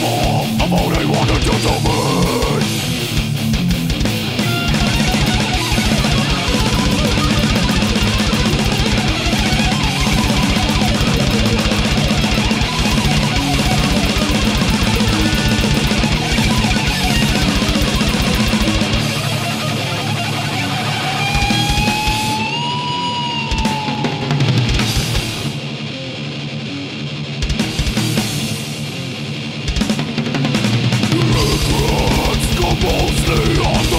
more about what I want to do to me. Mostly on the